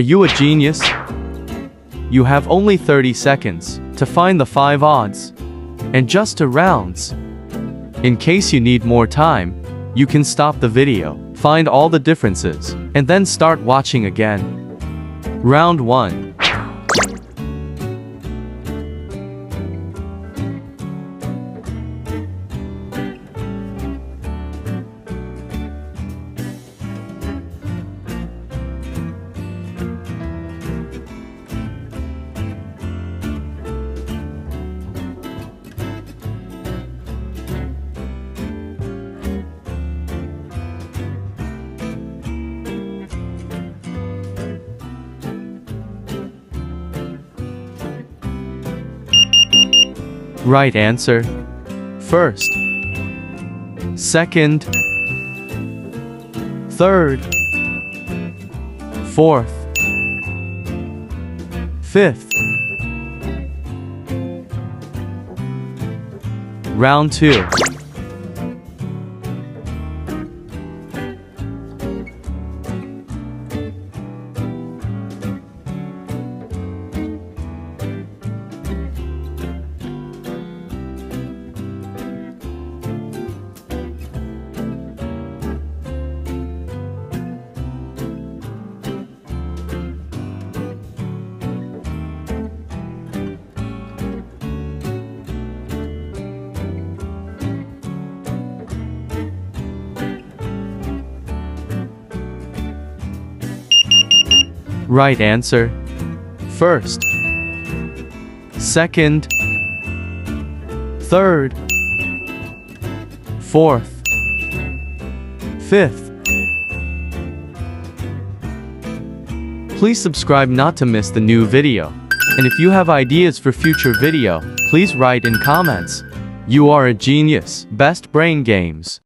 Are you a genius? You have only 30 seconds to find the 5 odds. And just to rounds. In case you need more time, you can stop the video, find all the differences, and then start watching again. Round 1. Right answer. First. Second. Third. Fourth. Fifth. Round 2. Right answer. First. Second. Third. Fourth. Fifth. Please subscribe not to miss the new video. And if you have ideas for future video, please write in comments. You are a genius. Best brain games.